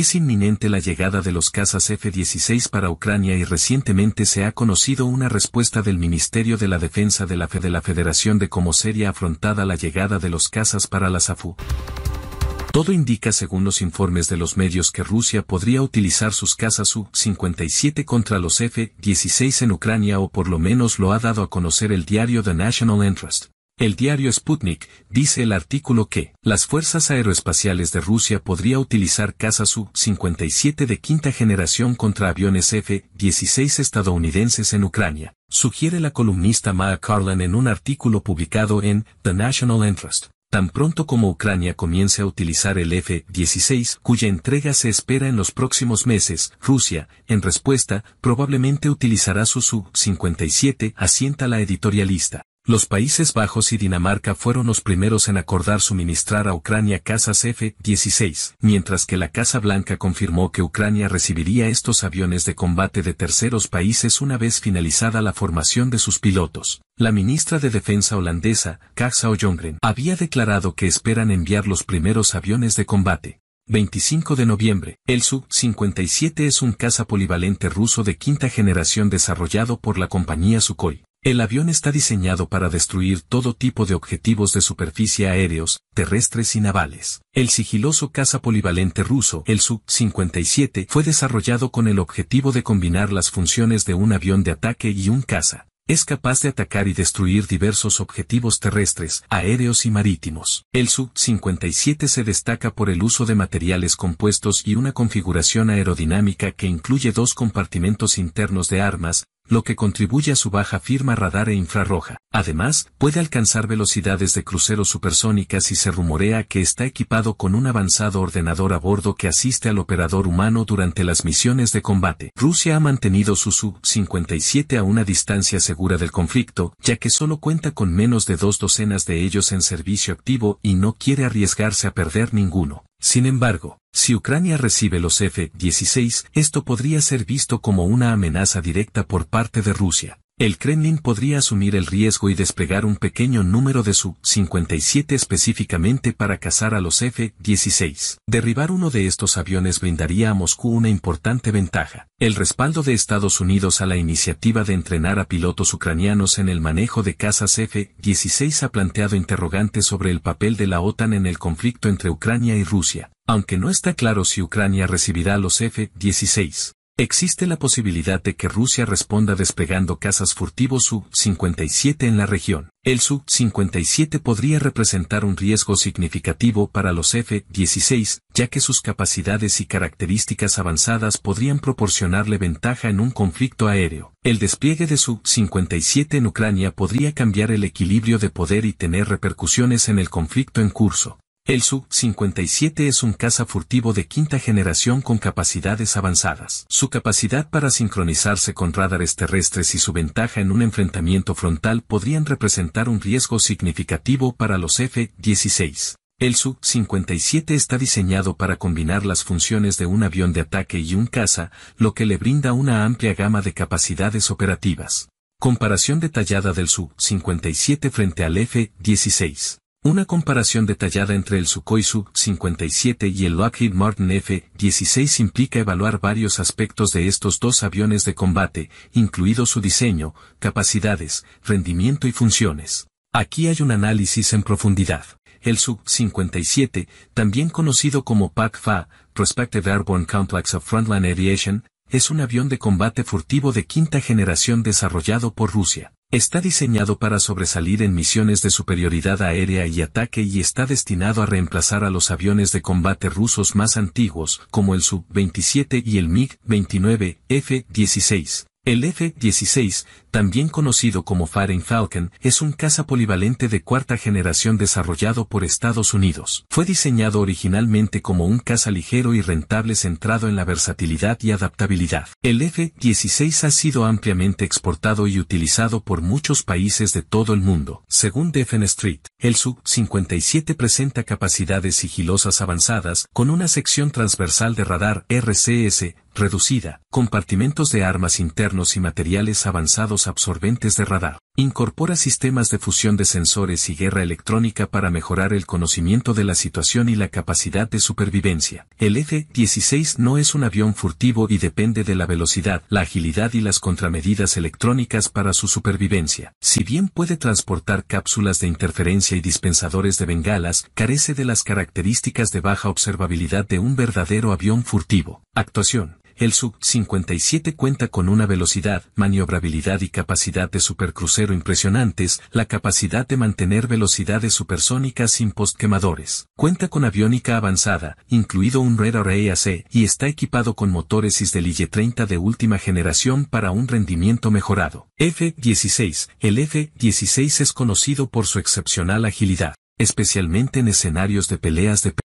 Es inminente la llegada de los cazas F-16 para Ucrania y recientemente se ha conocido una respuesta del Ministerio de la Defensa de la Federación de cómo sería afrontada la llegada de los cazas para las AFU. Todo indica, según los informes de los medios, que Rusia podría utilizar sus cazas Su-57 contra los F-16 en Ucrania, o por lo menos lo ha dado a conocer el diario The National Interest. El diario Sputnik dice el artículo que las fuerzas aeroespaciales de Rusia podría utilizar cazas Su-57 de quinta generación contra aviones F-16 estadounidenses en Ucrania, sugiere la columnista Maa Carlin en un artículo publicado en The National Interest. Tan pronto como Ucrania comience a utilizar el F-16, cuya entrega se espera en los próximos meses, Rusia, en respuesta, probablemente utilizará su Su-57, asienta la editorialista. Los Países Bajos y Dinamarca fueron los primeros en acordar suministrar a Ucrania cazas F-16, mientras que la Casa Blanca confirmó que Ucrania recibiría estos aviones de combate de terceros países una vez finalizada la formación de sus pilotos. La ministra de Defensa holandesa, Kajsa Ollongren, había declarado que esperan enviar los primeros aviones de combate. 25 de noviembre, el Su-57 es un caza polivalente ruso de quinta generación desarrollado por la compañía Sukhoi. El avión está diseñado para destruir todo tipo de objetivos de superficie aéreos, terrestres y navales. El sigiloso caza polivalente ruso, el Su-57, fue desarrollado con el objetivo de combinar las funciones de un avión de ataque y un caza. Es capaz de atacar y destruir diversos objetivos terrestres, aéreos y marítimos. El Su-57 se destaca por el uso de materiales compuestos y una configuración aerodinámica que incluye dos compartimentos internos de armas, lo que contribuye a su baja firma radar e infrarroja. Además, puede alcanzar velocidades de crucero supersónicas y se rumorea que está equipado con un avanzado ordenador a bordo que asiste al operador humano durante las misiones de combate. Rusia ha mantenido su Su-57 a una distancia segura del conflicto, ya que solo cuenta con menos de 2 docenas de ellos en servicio activo y no quiere arriesgarse a perder ninguno. Sin embargo, si Ucrania recibe los F-16, esto podría ser visto como una amenaza directa por parte de Rusia. El Kremlin podría asumir el riesgo y desplegar un pequeño número de Su-57 específicamente para cazar a los F-16. Derribar uno de estos aviones brindaría a Moscú una importante ventaja. El respaldo de Estados Unidos a la iniciativa de entrenar a pilotos ucranianos en el manejo de cazas F-16 ha planteado interrogantes sobre el papel de la OTAN en el conflicto entre Ucrania y Rusia, aunque no está claro si Ucrania recibirá los F-16. Existe la posibilidad de que Rusia responda desplegando cazas furtivos Su-57 en la región. El Su-57 podría representar un riesgo significativo para los F-16, ya que sus capacidades y características avanzadas podrían proporcionarle ventaja en un conflicto aéreo. El despliegue de Su-57 en Ucrania podría cambiar el equilibrio de poder y tener repercusiones en el conflicto en curso. El Su-57 es un caza furtivo de quinta generación con capacidades avanzadas. Su capacidad para sincronizarse con radares terrestres y su ventaja en un enfrentamiento frontal podrían representar un riesgo significativo para los F-16. El Su-57 está diseñado para combinar las funciones de un avión de ataque y un caza, lo que le brinda una amplia gama de capacidades operativas. Comparación detallada del Su-57 frente al F-16. Una comparación detallada entre el Sukhoi Su-57 y el Lockheed Martin F-16 implica evaluar varios aspectos de estos dos aviones de combate, incluido su diseño, capacidades, rendimiento y funciones. Aquí hay un análisis en profundidad. El Su-57, también conocido como PACFA, Prospective Airborne Complex of Frontline Aviation, es un avión de combate furtivo de quinta generación desarrollado por Rusia. Está diseñado para sobresalir en misiones de superioridad aérea y ataque y está destinado a reemplazar a los aviones de combate rusos más antiguos, como el Su-27 y el MiG-29 F-16. El F-16, también conocido como Fighting Falcon, es un caza polivalente de cuarta generación desarrollado por Estados Unidos. Fue diseñado originalmente como un caza ligero y rentable centrado en la versatilidad y adaptabilidad. El F-16 ha sido ampliamente exportado y utilizado por muchos países de todo el mundo. Según Defense News, el Su-57 presenta capacidades sigilosas avanzadas, con una sección transversal de radar RCS, reducida, compartimentos de armas internos y materiales avanzados absorbentes de radar. Incorpora sistemas de fusión de sensores y guerra electrónica para mejorar el conocimiento de la situación y la capacidad de supervivencia. El F-16 no es un avión furtivo y depende de la velocidad, la agilidad y las contramedidas electrónicas para su supervivencia. Si bien puede transportar cápsulas de interferencia y dispensadores de bengalas, carece de las características de baja observabilidad de un verdadero avión furtivo. Actuación. El Su-57 cuenta con una velocidad, maniobrabilidad y capacidad de supercrucero impresionantes, la capacidad de mantener velocidades supersónicas sin postquemadores. Cuenta con aviónica avanzada, incluido un Red Array AC, y está equipado con motores Isdeliye-30 de última generación para un rendimiento mejorado. F-16. El F-16 es conocido por su excepcional agilidad, especialmente en escenarios de peleas de perros.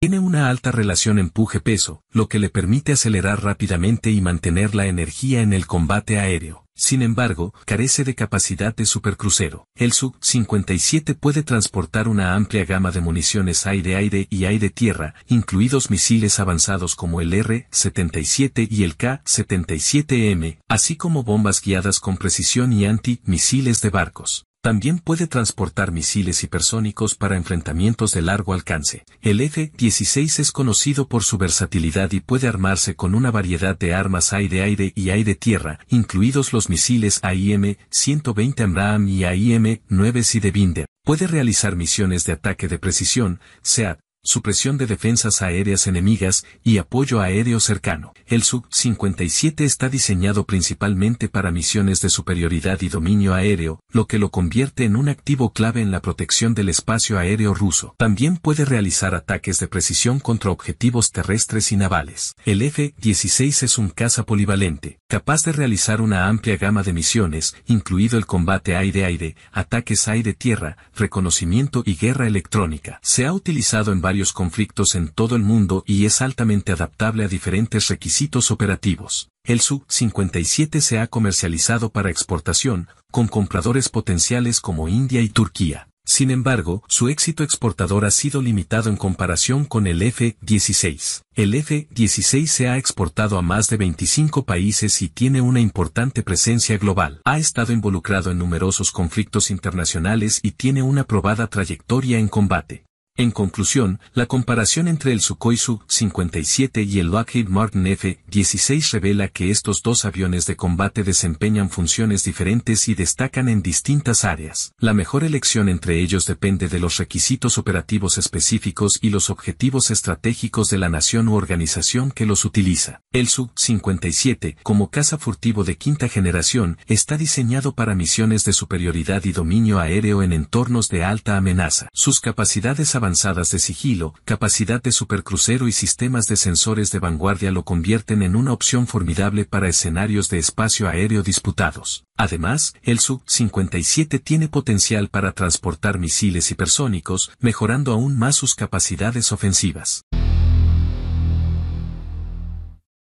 Tiene una alta relación empuje-peso, lo que le permite acelerar rápidamente y mantener la energía en el combate aéreo. Sin embargo, carece de capacidad de supercrucero. El Su-57 puede transportar una amplia gama de municiones aire-aire y aire-tierra, incluidos misiles avanzados como el R-77 y el K-77M, así como bombas guiadas con precisión y anti-misiles de barcos. También puede transportar misiles hipersónicos para enfrentamientos de largo alcance. El F-16 es conocido por su versatilidad y puede armarse con una variedad de armas aire-aire y aire-tierra, incluidos los misiles AIM-120 AMRAAM y AIM-9 Sidewinder. Puede realizar misiones de ataque de precisión, SEAD, supresión de defensas aéreas enemigas y apoyo aéreo cercano. El Su-57 está diseñado principalmente para misiones de superioridad y dominio aéreo, lo que lo convierte en un activo clave en la protección del espacio aéreo ruso. También puede realizar ataques de precisión contra objetivos terrestres y navales. El F-16 es un caza polivalente, capaz de realizar una amplia gama de misiones, incluido el combate aire-aire, ataques aire-tierra, reconocimiento y guerra electrónica. Se ha utilizado en varios conflictos en todo el mundo y es altamente adaptable a diferentes requisitos operativos. El Su-57 se ha comercializado para exportación, con compradores potenciales como India y Turquía. Sin embargo, su éxito exportador ha sido limitado en comparación con el F-16. El F-16 se ha exportado a más de 25 países y tiene una importante presencia global. Ha estado involucrado en numerosos conflictos internacionales y tiene una probada trayectoria en combate. En conclusión, la comparación entre el Sukhoi Su-57 y el Lockheed Martin F-16 revela que estos dos aviones de combate desempeñan funciones diferentes y destacan en distintas áreas. La mejor elección entre ellos depende de los requisitos operativos específicos y los objetivos estratégicos de la nación u organización que los utiliza. El Su-57, como caza furtivo de quinta generación, está diseñado para misiones de superioridad y dominio aéreo en entornos de alta amenaza. Sus capacidades avanzadas de sigilo, capacidad de supercrucero y sistemas de sensores de vanguardia lo convierten en una opción formidable para escenarios de espacio aéreo disputados. Además, el Su-57 tiene potencial para transportar misiles hipersónicos, mejorando aún más sus capacidades ofensivas.